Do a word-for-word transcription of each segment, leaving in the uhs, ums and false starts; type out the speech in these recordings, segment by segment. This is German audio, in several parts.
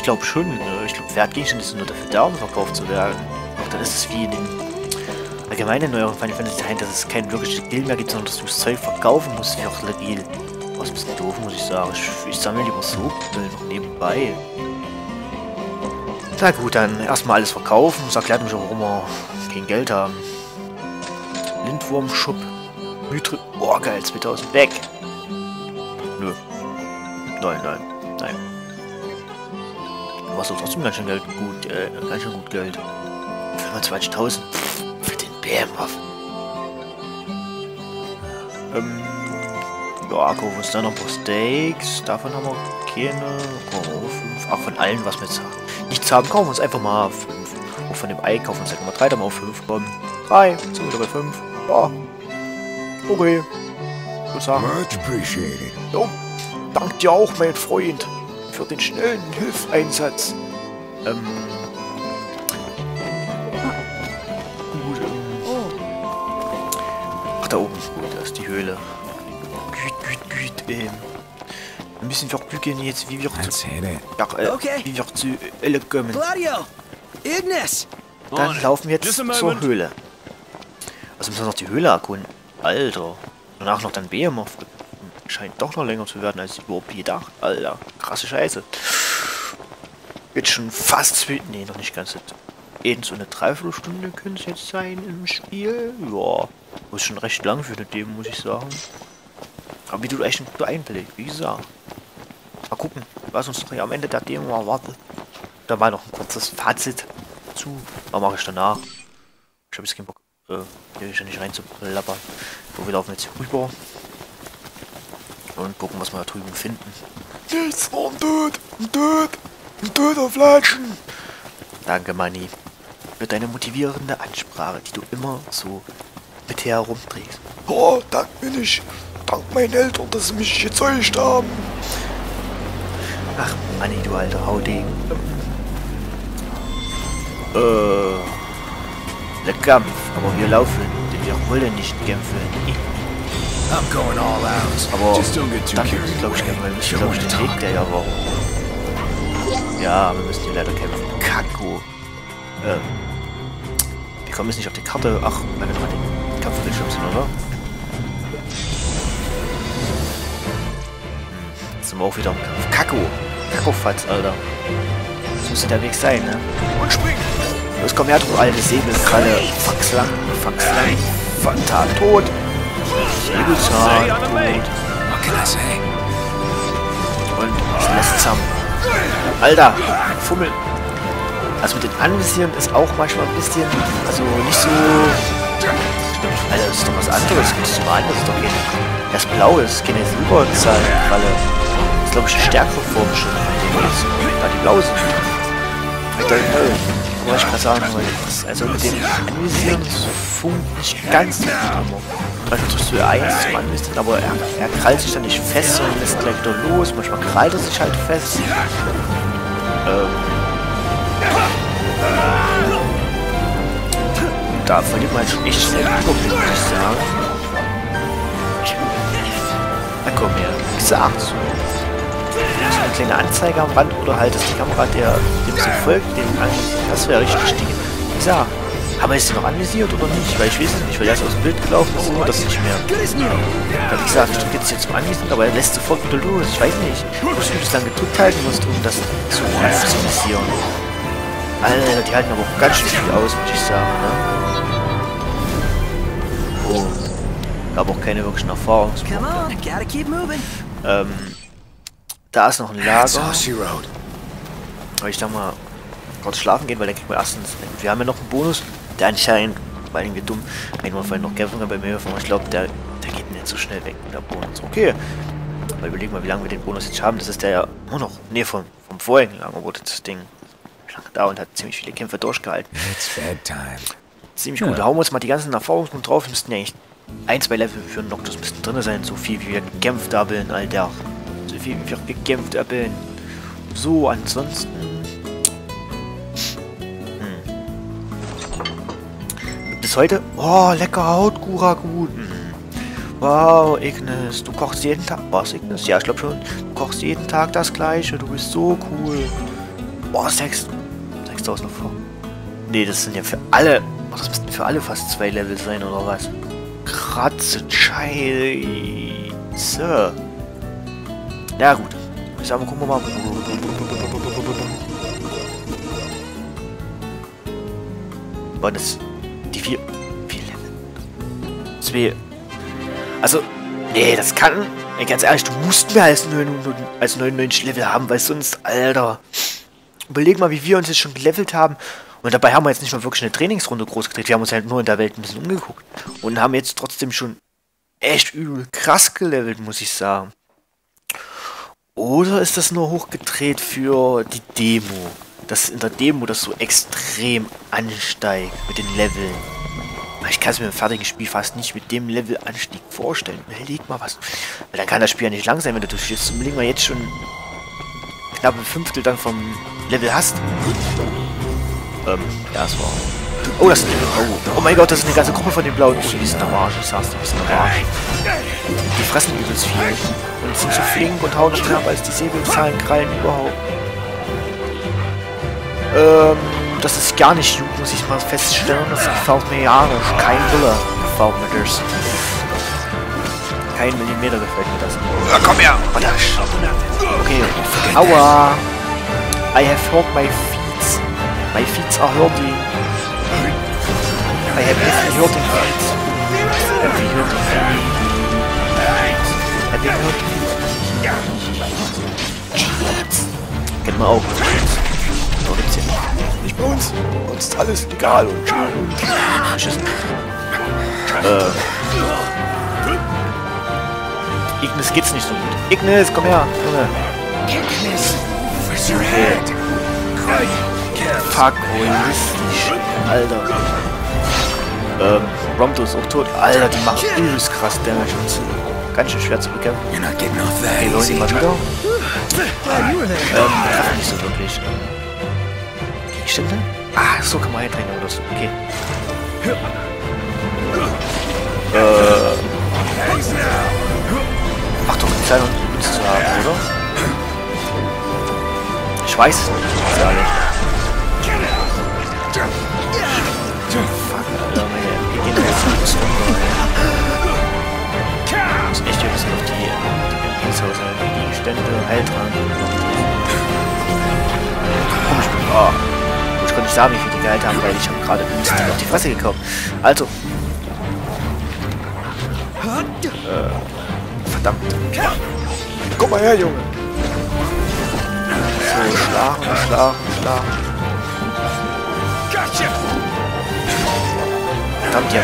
ich glaube schon. Ich glaube, Wertgegenstände sind nur dafür da, um verkauft zu werden. Auch dann ist es wie in den allgemeinen neueren Final Fantasy dahin, dass es kein wirkliches Deal mehr gibt, sondern dass du das Zeug verkaufen musst, wie auch legal. Was ist ein bisschen doof, muss ich sagen. Ich, ich sammle lieber so noch nebenbei. Na gut, dann erstmal alles verkaufen. Das erklärt mich auch, warum wir kein Geld haben. Lindwurm-Schub. Mythril. Oh, geil, zweitausend. Weg! Nö. Nein, nein, nein. Du hast doch trotzdem ganz schön Geld. Gut, äh, ganz schön gut Geld. fünfundzwanzigtausend. Für den B M W. Ähm. Ja, guck, was da noch ein paar Steaks. Davon haben wir keine. Oh, fünf. Ach, von allen, was wir jetzt haben. Nichts haben, kaufen wir uns einfach mal fünf. Auch von dem Ei kaufen wir uns einfach mal drei, dann mal auf fünf kommen. drei, sind wir wieder bei fünf. Ja. Okay. Ich würde sagen. Jo, dank dir auch, mein Freund, für den schnellen Hilfseinsatz. Ähm. Gut, ähm. Ach, da oben ist gut, da ist die Höhle. Gut, gut, gut, ähm. Müssen wir bügeln jetzt, wie wir zu, ja, äh, okay. wie wir zu Hölle kommen. Gladio, Ignis. Dann laufen wir jetzt zur Höhle. Also müssen wir noch die Höhle erkunden. Alter. Danach noch dann Behemoth. Scheint doch noch länger zu werden, als ich überhaupt gedacht. Alter, krasse Scheiße. Jetzt schon fast... Nee, noch nicht ganz. Eben so eine Dreiviertelstunde könnte es jetzt sein im Spiel. Ja, ist schon recht lang für eine Demo, muss ich sagen. Aber wie du echt einen guten Einblick, wie gesagt. Mal gucken, was uns noch hier am Ende der Demo erwartet. Da mal noch ein kurzes Fazit zu. Was mache ich danach? Ich habe jetzt keinen Bock, äh, hier schon nicht rein zu plappern. So, wir laufen jetzt hier rüber. Und gucken, was wir da drüben finden. Nichts vor dem Tod! Ein Tod! Ein Toter Flatschen! Danke, Manni. Für deine motivierende Ansprache, die du immer so mit her herumträgst. Oh, das bin ich! Dank meinen Eltern, dass sie mich gezeugt haben. Ach, Manni, du alter Haudegen. Äh. Der Kampf, aber wir laufen, denn wir wollen nicht kämpfen. I'm going all out. Aber danke, glaube ich, kämpfen, weil ich glaube, ich den Weg der ja war. Ja, wir müssen hier leider kämpfen. Kacko. Ähm. Wir kommen jetzt nicht auf die Karte. Ach, weil wir noch den Kampfbildschirm sind, oder? Sind wir auch wieder im Kampf. Kacko! Kackofatz, Alter. Das müsste der Weg sein, ne? Und springen! Los, komm her, du alte Säbelkralle. Faxlang, Faxlang, Fantan, tot! Säbelzahn, tot! Und lass zusammen. Alter! Fummel! Also mit den Anvisieren ist auch manchmal ein bisschen... Also nicht so... Alter, das ist doch was anderes. Das ist doch anders. Das ist doch keine... Das Blaue ist keine Silberzahnkralle. Das ist, glaube ich, eine stärkere Form schon. Ja, die blaue sind. Wollte ich gerade sagen, weil also mit dem Anvisieren funkt nicht ganz so gut. Aber manchmal drückst du E eins zum Anvisieren, aber er, er krallt sich dann nicht fest, sondern lässt gleich wieder los. Manchmal krallt er sich halt fest. Ähm. Und da verliert man schon echt schnell den Überblick, würde ich sagen. Na komm her, gesagt so. Eine kleine Anzeige am Rand oder halt, dass die Kamera der dem sie folgt, den anvisiert. Das wäre richtig still. Wie gesagt, haben wir es noch anvisiert oder nicht? Weil ich weiß es nicht, weil er ist aus dem Bild gelaufen ist und das nicht mehr. Wie gesagt, ich drücke jetzt hier zum Anvisieren, aber er lässt sofort wieder los. Ich weiß nicht. Du musst übelst lang gedrückt halten, musst um das zu anvisieren. Alter, die halten aber auch ganz schön viel aus, würde ich sagen, ne? Oh. Gab auch keine wirklichen Erfahrungspunkte. Ähm. Da ist noch ein Lager. Weil ich da mal kurz schlafen gehen, weil dann kriegt man erstens. Wir haben ja noch einen Bonus, der anscheinend, weil irgendwie dumm, einmal vorhin noch kämpfen kann bei mir, aber ich glaube, der, der geht nicht so schnell weg, der Bonus. Okay. Weil überlegen mal, wie lange wir den Bonus jetzt haben. Das ist der ja nur noch. Ne, vom, vom vorigen Lager wurde das Ding lang da und hat ziemlich viele Kämpfe durchgehalten. Ziemlich gut. Da hauen wir uns mal die ganzen Erfahrungspunkte drauf. Wir müssten ja eigentlich ein, zwei Level für einen Noctus müssten drin sein, so viel wie wir gekämpft haben, Alter. Wie wir gekämpft haben. So, ansonsten. Hm. Bis heute. Oh, lecker Haut, Guragut. Hm. Wow, Ignis. Du kochst jeden Tag. Was, Ignis? Ja, ich glaube schon. Du kochst jeden Tag das Gleiche. Du bist so cool. Oh, sechs. sechstausend vor. Ne, das sind ja für alle. Oh, das müssten für alle fast zwei Level sein, oder was? Kratze, Scheiße. Na gut. Ich sag mal, gucken wir mal. War das die vier? Vier Level. Zwei. Also, nee, das kann. Ey, ganz ehrlich, du musst mehr als, als neunundneunzig Level haben, weil sonst, Alter. Überleg mal, wie wir uns jetzt schon gelevelt haben. Und dabei haben wir jetzt nicht mal wirklich eine Trainingsrunde groß gedreht. Wir haben uns halt nur in der Welt ein bisschen umgeguckt. Und haben jetzt trotzdem schon echt übel krass gelevelt, muss ich sagen. Oder ist das nur hochgedreht für die Demo? Dass in der Demo das so extrem ansteigt mit den Leveln. Ich kann es mir im fertigen Spiel fast nicht mit dem Levelanstieg vorstellen. Überleg mal was. Weil dann kann das Spiel ja nicht lang sein, wenn du durchstehst. Überleg mal, jetzt schon knapp ein Fünftel dann vom Level hast. Ähm, ja, es war... Oh, das ist ein Level. Oh, oh mein Gott, das ist eine ganze Gruppe von den blauen. Oh, die sind am Arsch. Ich sag's dir, die sind am Arsch. Die fressen übelst viel. Und sind so flink und hauen schneller als die Säbelzahlen, Krallen überhaupt. Ähm, das ist gar nicht gut, muss ich mal feststellen. Das gefällt mir ja nicht. Kein Wille gefällt mir das. Kein Millimeter gefällt mir das. Ja, komm her! Okay, aua! I have hurt my feet. My feet are hurting. I have every hurting feet. Every hurting feet. Every hurting feet. Kennt man auch. Nicht bei uns. Bei uns ist alles legal und schön. Äh. Ignis geht's nicht so gut. Ignis, komm her. Ignis. Fuck, holistisch. Alter. Ähm, Romto ist auch tot. Alter, die machen übelst krass Damage und so. Ganz schön schwer zu bekämpfen. Die Leute mal wieder. Ähm, treffen nicht so wirklich. Stimmt, ne? Ah, so kann man halt reinhauen oder so. Okay. Äh. Mach doch eine Zeit, um uns zu haben, oder? Ich weiß es nicht. Ich weiß es nicht. Fuck, Alter, wir gehen da jetzt ein bisschen runter. Ich muss echt ein bisschen auf die Pingshäuser, die Gegenstände, Heiltrank. Komisch bin ich. Ah. Ich konnte nicht sagen, wie viel die Gehalt haben, weil ich habe gerade auf die Fresse gekauft. Also. Äh, verdammt. Komm mal her, Junge. So, schlagen, schlagen, schlagen. Verdammt, ja.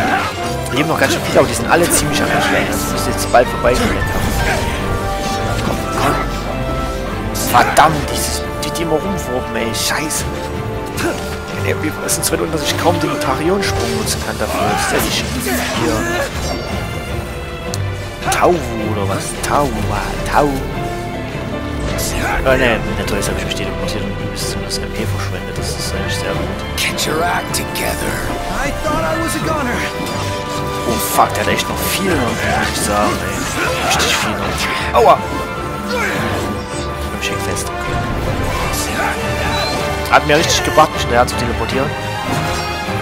Die leben noch ganz schön viel, aber die sind alle ziemlich angeschlagen. Das müsste jetzt bald vorbei sein. Komm, komm. Verdammt, dieses, die die immer rumwurben, ey. Scheiße. Es sind zwei Leute, dass ich kaum den Tarion-Sprung nutzen kann dafür. Das ist ja nicht hier. Tau oder was? Tau, Tau. Oh ne, natürlich habe ich mich teleportiert und bis zum das M P verschwendet. Das ist eigentlich sehr gut. Get your act together. I thought I was a goner. Oh fuck, der hat echt noch viel noch, muss ich sagen, ey. Richtig viel noch. Aua! Ich bin fest. Hat mir richtig gebracht, mich näher zu teleportieren.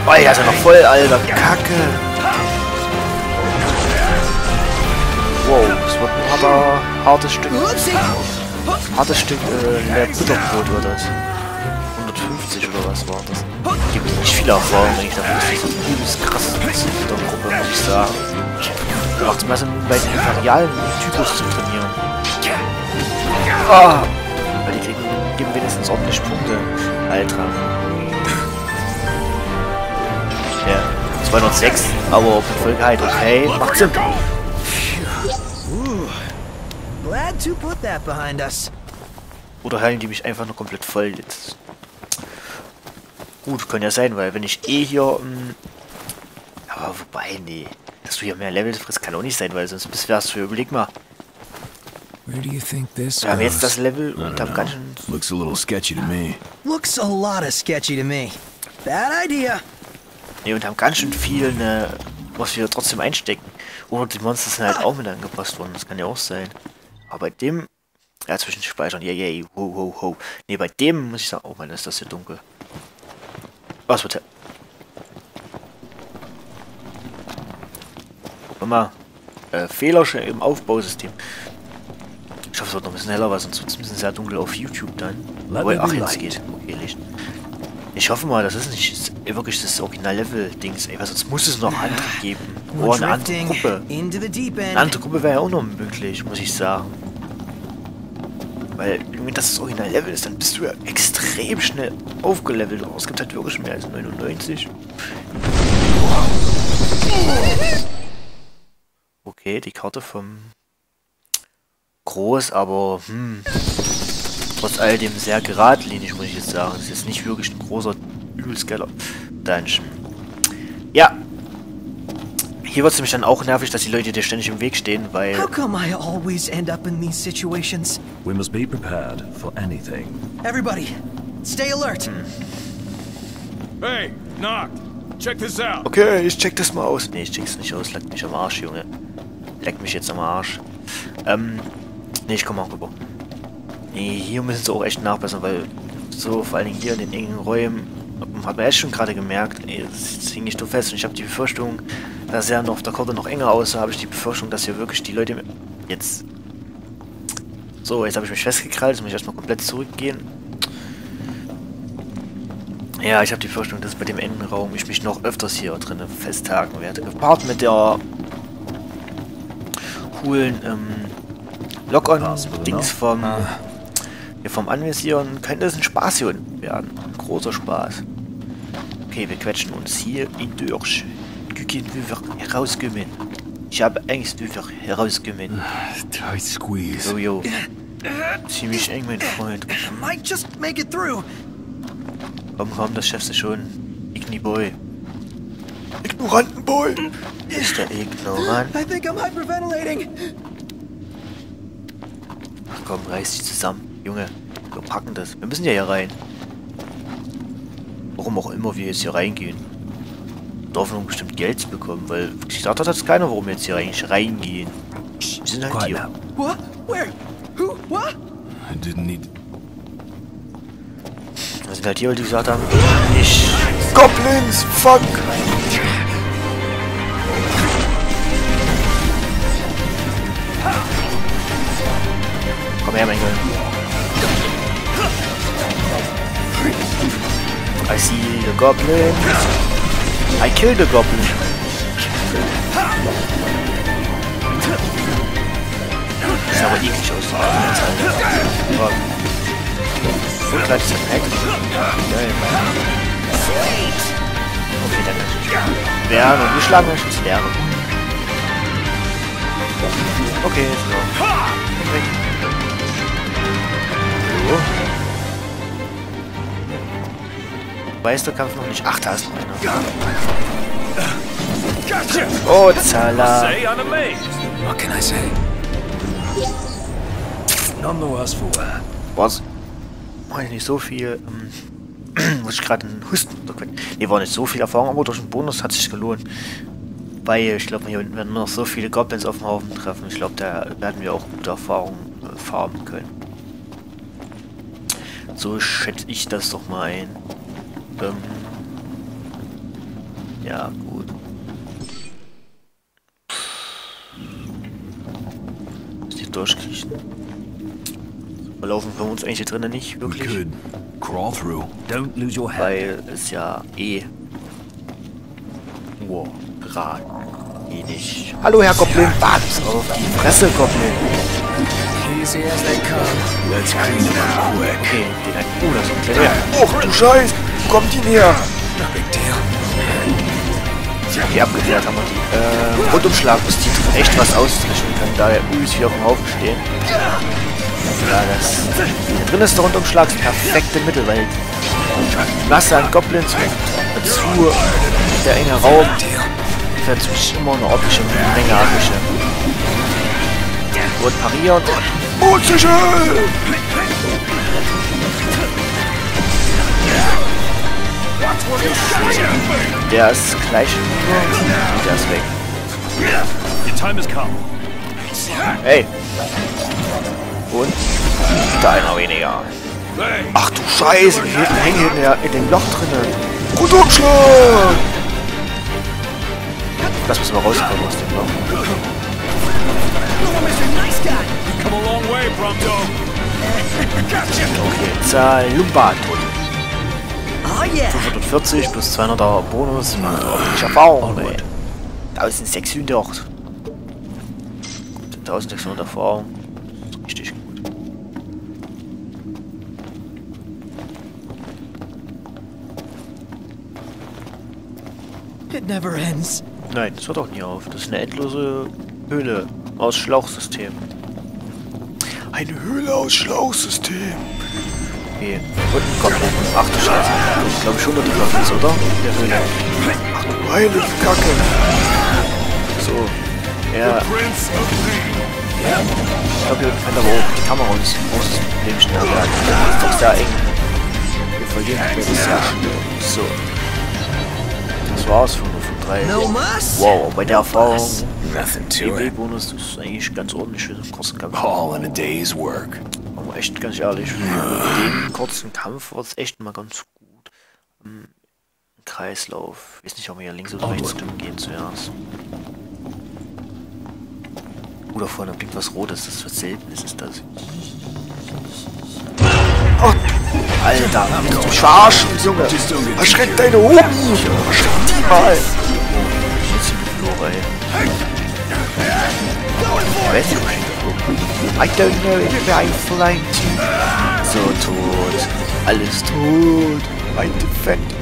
Oh, ja, ist ja noch voll, Alter. Kacke. Wow, das wird ein harter, hartes Stück. Hartes Stück, äh, mehr Butterbrot wird das. hundertfünfzig oder was war das? Gibt nicht viel Erfahrung, wenn ich dafür. Das ist so ein übelst krasses Mix in der Gruppe, muss ich sagen. Macht es mal so bei den imperialen Typus zu trainieren. Ah! Weil die kriegen, geben wenigstens ordentlich Punkte. Alter. Ja, zweihundertsechs, aber auf Vollheit, okay. Macht Sinn. Oder heilen die mich einfach nur komplett voll jetzt? Gut, kann ja sein, weil wenn ich eh hier... Mh, aber wobei, nee. Dass du hier mehr Levels frisst, kann auch nicht sein, weil sonst wärst du, überleg mal. Wir haben jetzt das Level und haben ganz schön... Looks a little sketchy to me. Looks a lot of sketchy to me. Bad idea. Ne, und haben ganz schön viel, ne, was wir trotzdem einstecken. Oder die Monster sind halt auch mit angepasst worden, das kann ja auch sein. Aber bei dem Ja, zwischenspeichern. Ja, yeah, yeah. Ho, ho, ho. Ne, bei dem muss ich sagen... Oh, Mann, ist das hier dunkel. Was wird... Guck mal. Äh, Fehler im Aufbausystem. Ich hoffe, es wird noch ein bisschen heller, weil sonst wird es ein bisschen sehr dunkel auf YouTube dann. Wobei, ach, jetzt geht. Okay, Licht. Ich hoffe mal, das ist nicht wirklich das Original-Level-Dings, ey, weil sonst muss es noch andere geben. Oh, eine andere Gruppe. Eine andere Gruppe wäre ja auch noch möglich, muss ich sagen. Weil, wenn das das Original-Level ist, dann bist du ja extrem schnell aufgelevelt. Aber es gibt halt wirklich mehr als neunundneunzig. Okay, die Karte vom... Groß, aber... Hm... Trotz all dem sehr geradlinig, muss ich jetzt sagen. Das ist jetzt nicht wirklich ein großer, übelst geiler Dungeon. Ja. Hier wird es nämlich dann auch nervig, dass die Leute dir ständig im Weg stehen, weil... How come I always end up in these situations? We must be prepared for anything. Everybody, stay alert. Hm. Hey, knock. Check this out. Okay, ich check das mal aus. Nee, ich check's nicht aus. Leck mich am Arsch, Junge. Leck mich jetzt am Arsch. Ähm... Nee, ich komme auch rüber. Nee, hier müssen sie auch echt nachbessern, weil so, vor allen Dingen hier in den engen Räumen, hat man echt schon gerade gemerkt, ey, das hing ich doch fest und ich habe die Befürchtung, dass ja noch auf der Karte noch enger aussah, habe ich die Befürchtung, dass hier wirklich die Leute jetzt... So, jetzt habe ich mich festgekrallt, jetzt muss ich erstmal komplett zurückgehen. Ja, ich habe die Befürchtung, dass bei dem engen Raum ich mich noch öfters hier drin festhaken werde. Gepaart mit der coolen ähm, Lock-on-Dings vom... Hier vom Anvisieren könnte es ein Spaß hier werden. Ein großer Spaß. Okay, wir quetschen uns hier in durch. Gückin Wüver herausgümmen. Ich habe Angst, Wüver herausgümmen. Tight squeeze. So, yo. Ziemlich eng, mein Freund. Might just make it through. Komm, komm, das schaffst du schon. Igni Boy. Ignoranten Boy. Ist der Ignorant? I think I'm hyperventilating. Ach komm, reiß dich zusammen. Junge, wir packen das. Wir müssen ja hier rein. Warum auch immer wir jetzt hier reingehen. Die Hoffnung bestimmt Geld zu bekommen, weil ich dachte, das hat keiner, warum wir jetzt hier eigentlich reingehen. Wir sind halt hier. What? Where? Who? What? I didn't need... Wir sind halt hier, weil die gesagt haben, ich... Goblins! Fuck! Komm her, mein Gott. I see the goblin. I kill the goblin. Das ist aber eklig aus. So gleich zum Heck. Okay, dann ist es leer. Und die Schlange ist leer. Okay, so. So. Weiß der Kampf noch nicht. Ach, da ist noch einer. Oh, Zala. What can I say? None the worse for wear. Was? War nicht so viel. Ähm, muss ich gerade einen Husten unterquetschen. Ne, war nicht so viel Erfahrung, aber durch den Bonus hat sich gelohnt. Weil ich glaube, hier unten werden nur noch so viele Goblins auf dem Haufen treffen. Ich glaube, da werden wir auch gute Erfahrungen äh, farmen können. So schätze ich das doch mal ein. Ähm. Ja, gut. Ist hier durchkriechen. Wir laufen von uns eigentlich hier drinnen nicht wirklich. Crawl through. Don't lose your head. Weil es ja eh. Wow, gerade eh nicht. Hallo, Herr Goblin. Wart's auf die Fresse, Goblin. Okay, den hat. Oh, das ist ein kleiner. Oh, du Scheiß! Kommt ihn her! Die abgewehrt haben wir die. Ähm, Rundumschlag muss die echt was ausrichten kann. Daher übelst wieder auf dem Haufen stehen. Ja, das. Hier drin ist der Rundumschlag das perfekte Mittel, weil die Masse an Goblins und dazu der enge Raum verzwischen immer eine optische Menge abwische. Wurde pariert. Oh, zu schön! Der ist gleich. Der ist weg. Hey. Und? Da einer weniger. Ach du Scheiße, die hängen hier in, der, in dem Loch drinnen. Rundumschlag! Das müssen wir rauskommen aus dem Loch. Okay, Zahl Lumbato. fünfhundertvierzig plus zweihunderter Bonus. Ordentlich Erfahrung, ey. eintausendsechshundert. eintausendsechshundert Erfahrung. Richtig gut. It never ends. Nein, das hört auch nie auf. Das ist eine endlose Höhle aus Schlauchsystem. Eine Höhle aus Schlauchsystem. Okay. Und kommt. Ach du Scheiße. Ich glaube schon, dass die Klappe ist, oder? In der Höhle. Ach du heilige Kacke. So. Ja. Ja. Ich glaube, wir können aber auch die Kamera uns aus dem Problem schnell werden. Das ist doch sehr eng. Wir verlieren das ist sehr schnell. So. Das war's von fünfunddreißig. Wow, bei der Erfahrung. E B-Bonus ist eigentlich ganz ordentlich für den kurzen Kampf. All in a day's work. Aber echt ganz ehrlich, für den kurzen Kampf war es echt mal ganz gut. Ein Kreislauf. Ich weiß nicht, ob wir hier links oder rechts gehen zuerst. Oder vorne blinkt was Rotes, das was Seltenes ist das. Oh, Alter, du verarschen, Junge! Erschreck deine Oben! Erschreck die mal! I don't know if I'm flying too. So tot. Alles tot. Ein Defekt.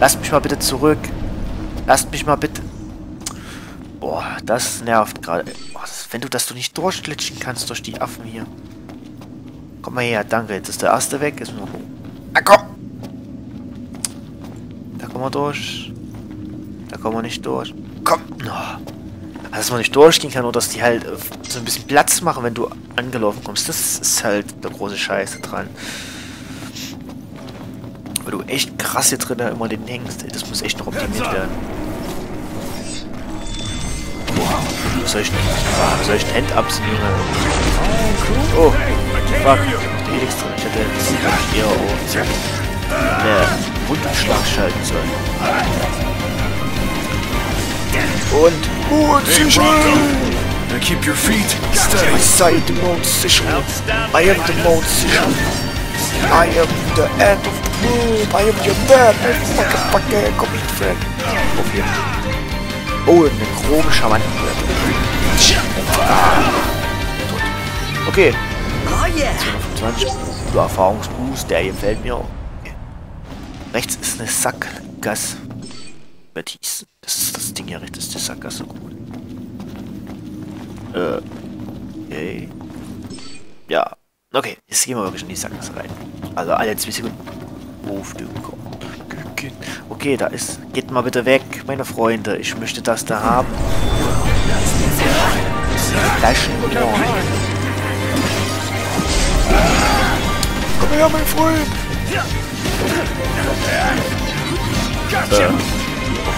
Lasst mich mal bitte zurück. Lasst mich mal bitte. Boah, das nervt gerade. Wenn du das doch nicht durchglitschen kannst durch die Affen hier. Komm mal her, danke. Jetzt ist der erste weg. Jetzt müssen wir hoch. Ah, komm! Da kommen wir durch. Da kommen wir nicht durch. Komm! Oh. Also, dass man nicht durchgehen kann, nur dass die halt äh, so ein bisschen Platz machen, wenn du angelaufen kommst. Das ist halt der große Scheiße dran. Weil du echt krass hier drin immer den hängst. Das muss echt noch optimiert werden. Boah, solchen Hand-Ups, Junge. Oh, fuck. Ich hätte nichts drin. Ich hätte jetzt eher auf Rundumschlag schalten sollen. Und gut sicher! Now keep your feet steady. Sei the most sicher. I am the most sicher. I am the end of the world. I am your dad. Packe, packe, komm mit, Fred. Oh, eine grobe Schamanten. Okay. zweihundertfünfundzwanzig. Der Erfahrungsboost, der gefällt mir auch. Rechts ist eine Sackgasse. Das ist das Ding hier rechts, das ist die Sackgasse gut. Äh. Okay. Ja. Okay, jetzt gehen wir wirklich in die Sackgasse rein. Also alle zwei Sekunden. Okay, da ist. Geht mal bitte weg, meine Freunde. Ich möchte das da haben. Komm her, mein Freund! Äh.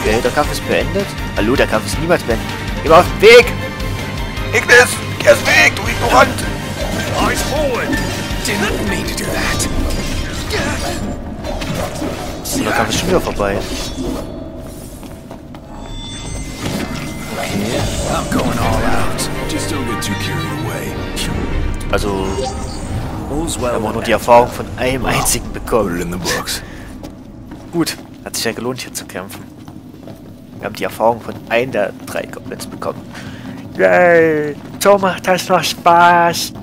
Okay, der Kampf ist beendet. Hallo, der Kampf ist niemals beendet. Geh mal auf den Weg! Ignis! Geh aus dem Weg, du Ignorant! Der Kampf ist schon wieder vorbei. Okay. Also, wir haben auch nur die Erfahrung von einem einzigen bekommen. Gut, hat sich ja gelohnt, hier zu kämpfen. Wir haben die Erfahrung von einem der drei Goblins bekommen. Yay! So macht das noch Spaß!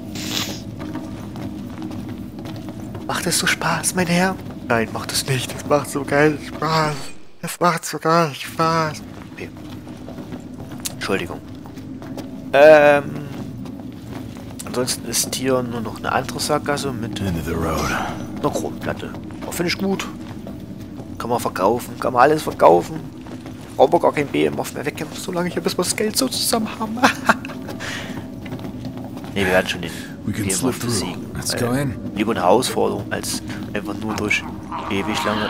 Macht es so Spaß, mein Herr? Nein, macht es nicht. Es macht so geil Spaß. Es macht so geil Spaß. Okay. Entschuldigung. Ähm. Ansonsten ist hier nur noch eine andere Sackgasse mit einer Chromplatte. Auch finde ich gut. Kann man verkaufen. Kann man alles verkaufen. Brauche gar kein B M F mehr wegkämpfen, solange ich hier bis wir das Geld so zusammen haben. Ne, wir werden schon den B M F besiegen. Lieber eine Herausforderung als einfach nur durch ewig lange.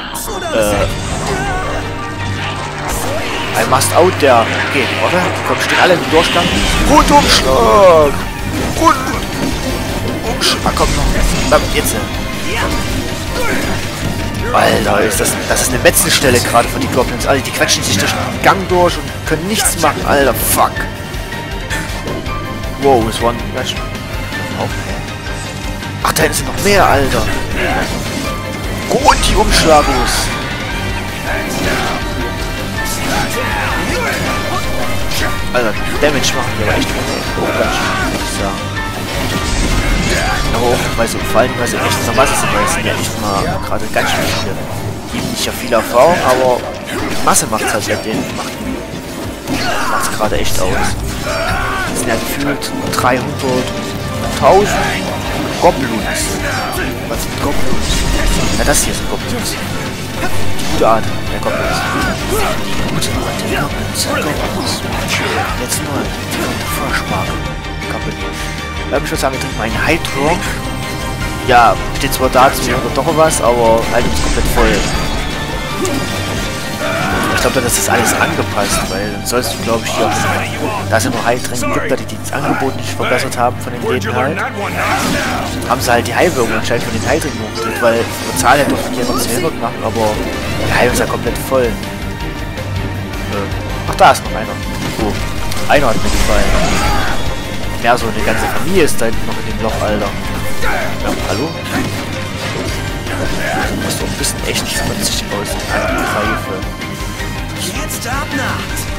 Äh. I must out der. Okay, oder? Komm, stehen alle im Durchgang. Rundumschlag! Rund! Ah, komm noch. Jetzt. Alter, ist das, das ist eine Metzelstelle gerade von den Goblins. Alter, die quetschen sich durch den Gang durch und können nichts machen. Alter, fuck. Wow, es waren ganz schön. Ach, da hinten sind noch mehr, Alter. Gut, die Umschlagos. Alter, Damage machen wir aber echt. Oh Gott. Ja. Hoch, weil sie umfallen, weil sie echt zur Masse sind. Das sind ja nicht mal gerade ganz schön viele. Gibt nicht ja viel Erfahrung, aber die Masse macht es halt ja den. Macht es gerade echt aus. Das sind ja gefühlt dreihunderttausend Goblins. Was sind Goblins? Ja, das hier sind Goblins. Die gute Art der Goblins. Die gute Art der Goblins. Der Goblins. Jetzt neu. Die gute Vorsparke. Goblins. Ja, ich würde sagen, wir trinken mal einen Hydro. Ja, steht zwar dazu oder doch was, aber halt uns komplett voll. Ich glaube, das ist alles angepasst, weil sonst, glaube ich, ja, da es immer Heiltränke gibt, da die das Angebot nicht verbessert haben von den Läden halt, haben sie halt die Heilwirkung anscheinend von den Heiltränken umgestellt, weil die Zahl hätte doch hier noch zweihundert gemacht, aber der Heil ist ja komplett voll. Ach, da ist noch einer. Oh, einer hat mir gefallen. Ja, so eine ganze Familie ist da hinten noch in dem Loch, Alter. Ja, hallo? Das ist doch ein bisschen echt schmutzig aus. Pfeife. Jetzt abnacht!